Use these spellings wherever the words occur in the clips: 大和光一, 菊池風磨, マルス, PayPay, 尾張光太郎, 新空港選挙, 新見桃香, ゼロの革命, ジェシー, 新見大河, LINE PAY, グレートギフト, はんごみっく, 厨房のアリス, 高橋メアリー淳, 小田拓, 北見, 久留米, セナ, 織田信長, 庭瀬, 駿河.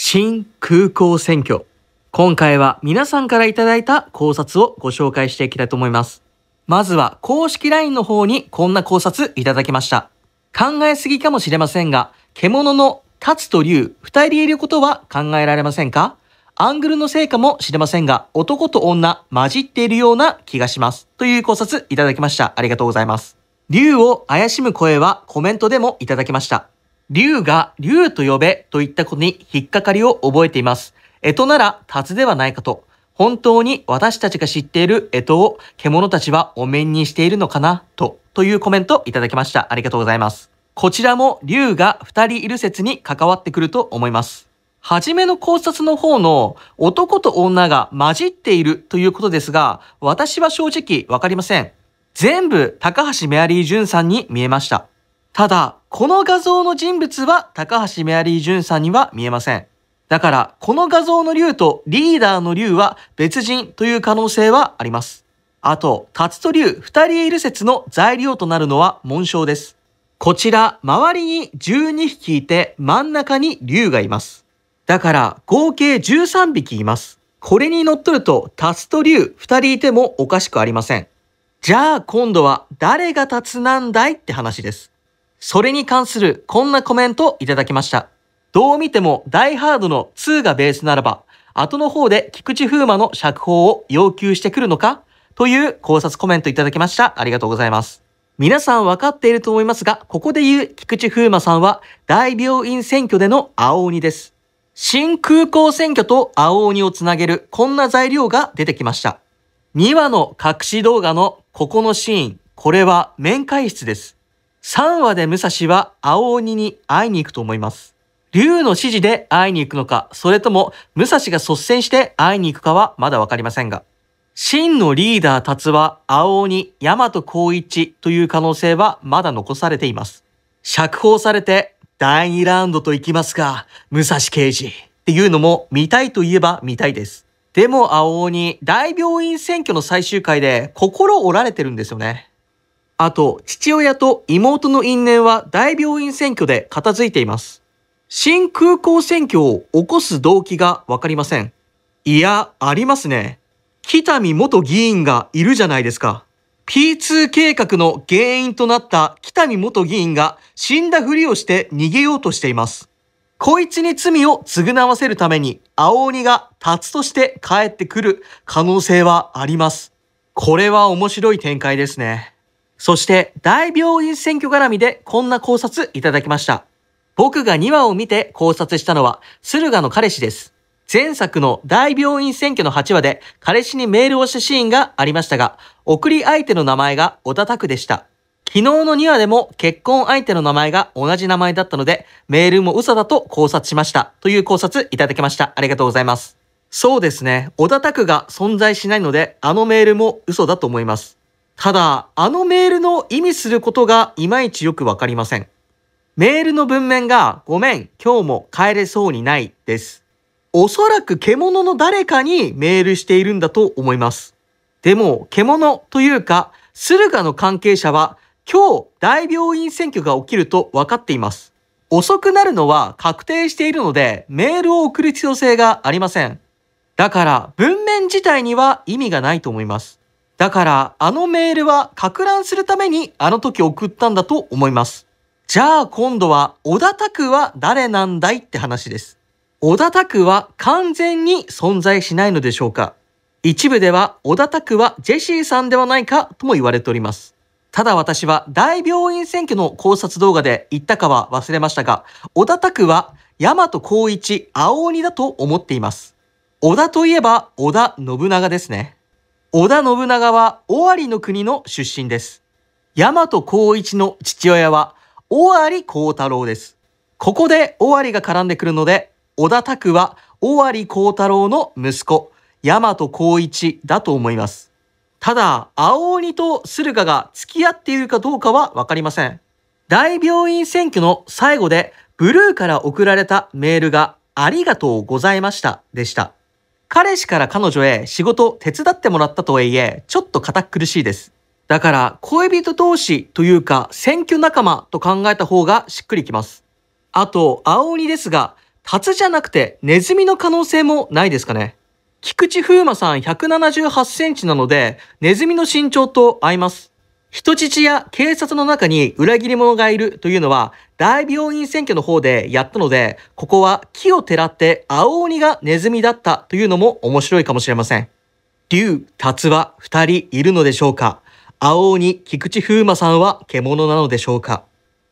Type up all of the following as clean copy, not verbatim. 新空港選挙。今回は皆さんからいただいた考察をご紹介していきたいと思います。まずは公式 LINE の方にこんな考察いただきました。考えすぎかもしれませんが、獣の龍と龍2人いることは考えられませんか？アングルのせいかもしれませんが、男と女混じっているような気がします。という考察いただきました。ありがとうございます。龍を怪しむ声はコメントでもいただきました。龍が龍と呼べといったことに引っかかりを覚えています。干支なら龍ではないかと。本当に私たちが知っている干支を獣たちはお面にしているのかなと。というコメントいただきました。ありがとうございます。こちらも龍が2人いる説に関わってくると思います。はじめの考察の方の男と女が混じっているということですが、私は正直わかりません。全部高橋メアリー淳さんに見えました。ただ、この画像の人物は高橋メアリー淳さんには見えません。だから、この画像の龍とリーダーの龍は別人という可能性はあります。あと、龍と龍二人いる説の材料となるのは紋章です。こちら、周りに12匹いて真ん中に龍がいます。だから、合計13匹います。これにのっとると、龍と龍二人いてもおかしくありません。じゃあ今度は誰が龍なんだいって話です。それに関するこんなコメントいただきました。どう見てもダイハードの2がベースならば、後の方で菊池風磨の釈放を要求してくるのかという考察コメントいただきました。ありがとうございます。皆さん分かっていると思いますが、ここで言う菊池風磨さんは大病院選挙での青鬼です。新空港選挙と青鬼をつなげるこんな材料が出てきました。2話の隠し動画のここのシーン、これは面会室です。3話で武蔵は青鬼に会いに行くと思います。龍の指示で会いに行くのか、それとも武蔵が率先して会いに行くかはまだわかりませんが。真のリーダー龍は青鬼、大和光一という可能性はまだ残されています。釈放されて第2ラウンドと行きますか、武蔵刑事っていうのも見たいといえば見たいです。でも青鬼、大病院選挙の最終回で心折られてるんですよね。あと、父親と妹の因縁は大病院選挙で片付いています。新空港選挙を起こす動機がわかりません。いや、ありますね。北見元議員がいるじゃないですか。P2 計画の原因となった北見元議員が死んだふりをして逃げようとしています。こいつに罪を償わせるために青鬼が龍として帰ってくる可能性はあります。これは面白い展開ですね。そして大病院選挙絡みでこんな考察いただきました。僕が2話を見て考察したのは駿河の彼氏です。前作の大病院選挙の8話で彼氏にメールをしたシーンがありましたが、送り相手の名前が小田拓でした。昨日の2話でも結婚相手の名前が同じ名前だったので、メールも嘘だと考察しました。という考察いただきました。ありがとうございます。そうですね。小田拓が存在しないので、あのメールも嘘だと思います。ただ、あのメールの意味することがいまいちよくわかりません。メールの文面が、ごめん、今日も帰れそうにないです。おそらく獣の誰かにメールしているんだと思います。でも、獣というか、駿河の関係者は、今日、大病院選挙が起きると分かっています。遅くなるのは確定しているので、メールを送る必要性がありません。だから、文面自体には意味がないと思います。だから、あのメールは、撹乱するために、あの時送ったんだと思います。じゃあ、今度は、小田拓は誰なんだいって話です。小田拓は完全に存在しないのでしょうか。一部では、小田拓はジェシーさんではないかとも言われております。ただ私は大病院選挙の考察動画で言ったかは忘れましたが、小田拓は大和光一、青鬼だと思っています。小田といえば織田信長ですね。織田信長は尾張の国の出身です。大和光一の父親は尾張光太郎です。ここで尾張が絡んでくるので、小田拓は尾張光太郎の息子、大和光一だと思います。ただ、青鬼と駿河が付き合っているかどうかはわかりません。大病院選挙の最後で、ブルーから送られたメールが、ありがとうございました、でした。彼氏から彼女へ仕事手伝ってもらったとはいえ、ちょっと堅苦しいです。だから、恋人同士というか、選挙仲間と考えた方がしっくりきます。あと、青鬼ですが、達じゃなくてネズミの可能性もないですかね。菊池風磨さん178センチなので、ネズミの身長と合います。人質や警察の中に裏切り者がいるというのは大病院選挙の方でやったので、ここは木をてらって青鬼がネズミだったというのも面白いかもしれません。竜、達は二人いるのでしょうか。青鬼、菊池風磨さんは獣なのでしょうか。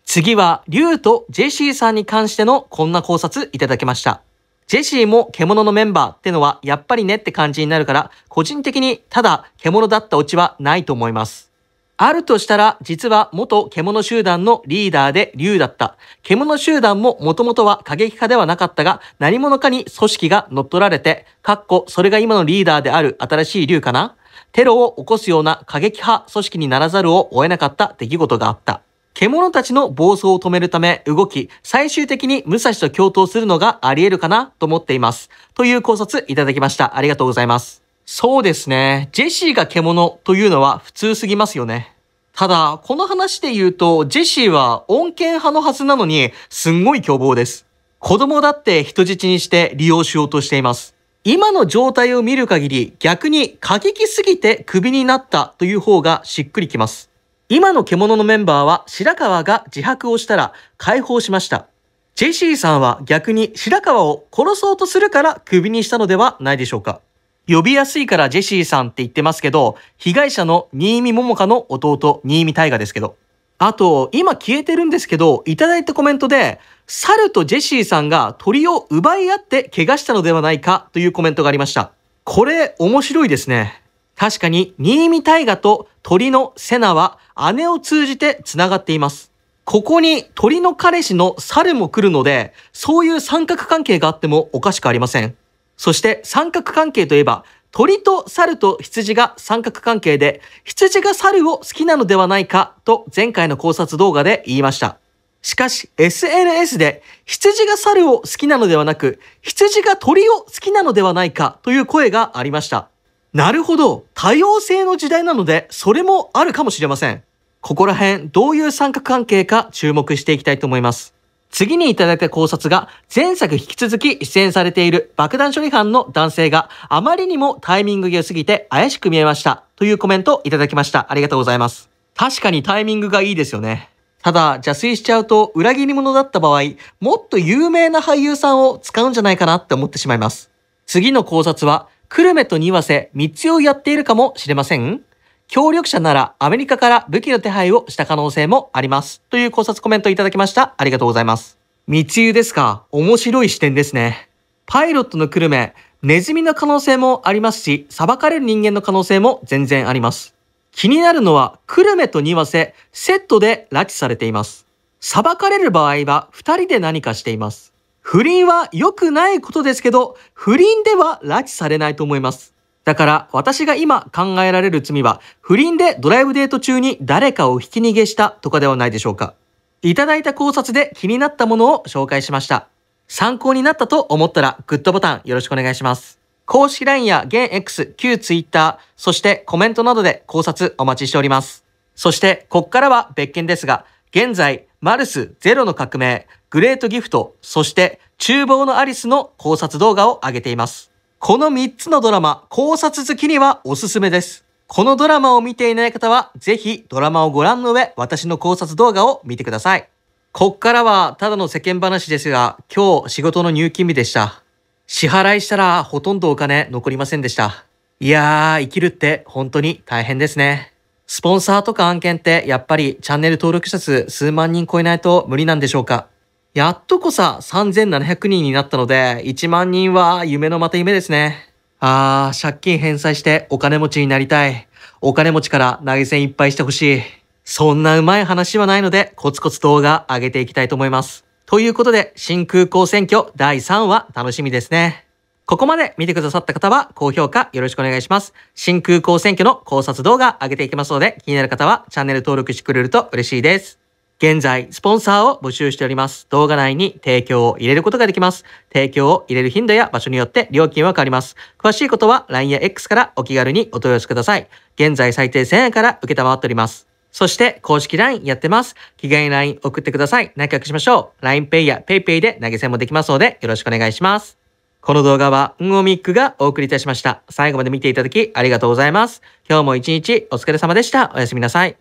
次は竜とジェシーさんに関してのこんな考察いただきました。ジェシーも獣のメンバーってのはやっぱりねって感じになるから、個人的にただ獣だったオチはないと思います。あるとしたら、実は元獣集団のリーダーで竜だった。獣集団も元々は過激派ではなかったが、何者かに組織が乗っ取られて、それが今のリーダーである新しい竜かな。テロを起こすような過激派組織にならざるを得なかった出来事があった。獣たちの暴走を止めるため動き、最終的に武蔵と共闘するのがあり得るかなと思っています。という考察いただきました。ありがとうございます。そうですね。ジェシーが獣というのは普通すぎますよね。ただ、この話で言うと、ジェシーは穏健派のはずなのに、すんごい凶暴です。子供だって人質にして利用しようとしています。今の状態を見る限り、逆に過激すぎてクビになったという方がしっくりきます。今の獣のメンバーは白川が自白をしたら解放しました。ジェシーさんは逆に白川を殺そうとするからクビにしたのではないでしょうか。呼びやすいからジェシーさんって言ってますけど、被害者の新見桃香の弟、新見大河ですけど。あと、今消えてるんですけど、いただいたコメントで、猿とジェシーさんが鳥を奪い合って怪我したのではないかというコメントがありました。これ、面白いですね。確かに、新見大河と鳥のセナは姉を通じて繋がっています。ここに鳥の彼氏の猿も来るので、そういう三角関係があってもおかしくありません。そして三角関係といえば、鳥と猿と羊が三角関係で、羊が猿を好きなのではないかと前回の考察動画で言いました。しかし SNS で羊が猿を好きなのではなく、羊が鳥を好きなのではないかという声がありました。なるほど、多様性の時代なので、それもあるかもしれません。ここら辺どういう三角関係か注目していきたいと思います。次にいただいた考察が、前作引き続き出演されている爆弾処理班の男性があまりにもタイミングが良すぎて怪しく見えましたというコメントをいただきました。ありがとうございます。確かにタイミングがいいですよね。ただ、邪推しちゃうと裏切り者だった場合、もっと有名な俳優さんを使うんじゃないかなって思ってしまいます。次の考察は、久留米と庭瀬密輸をやっているかもしれません。協力者ならアメリカから武器の手配をした可能性もあります。という考察コメントいただきました。ありがとうございます。密輸ですか。面白い視点ですね。パイロットの久留米、ネズミの可能性もありますし、裁かれる人間の可能性も全然あります。気になるのは、久留米と庭瀬、セットで拉致されています。裁かれる場合は2人で何かしています。不倫は良くないことですけど、不倫では拉致されないと思います。だから私が今考えられる罪は、不倫でドライブデート中に誰かをひき逃げしたとかではないでしょうか。いただいた考察で気になったものを紹介しました。参考になったと思ったらグッドボタンよろしくお願いします。公式 LINE や現 X、旧 Twitter、そしてコメントなどで考察お待ちしております。そしてこっからは別件ですが、現在、マルス、ゼロの革命、グレートギフト、そして厨房のアリスの考察動画を上げています。この3つのドラマ、考察好きにはおすすめです。このドラマを見ていない方は、ぜひドラマをご覧の上、私の考察動画を見てください。こっからは、ただの世間話ですが、今日仕事の入金日でした。支払いしたら、ほとんどお金残りませんでした。いやー、生きるって本当に大変ですね。スポンサーとか案件って、やっぱりチャンネル登録者数数万人超えないと無理なんでしょうか。やっとこさ3700人になったので、1万人は夢のまた夢ですね。あー、借金返済してお金持ちになりたい。お金持ちから投げ銭いっぱいしてほしい。そんなうまい話はないので、コツコツ動画上げていきたいと思います。ということで、新空港選挙第3話楽しみですね。ここまで見てくださった方は高評価よろしくお願いします。新空港選挙の考察動画上げていきますので、気になる方はチャンネル登録してくれると嬉しいです。現在、スポンサーを募集しております。動画内に提供を入れることができます。提供を入れる頻度や場所によって料金は変わります。詳しいことは LINE や X からお気軽にお問い合わせください。現在最低1000円から受けたまわっております。そして公式 LINE やってます。気軽に LINE 送ってください。仲良くしましょう。LINE Pay や PayPay で投げ銭もできますのでよろしくお願いします。この動画はんごみっくがお送りいたしました。最後まで見ていただきありがとうございます。今日も一日お疲れ様でした。おやすみなさい。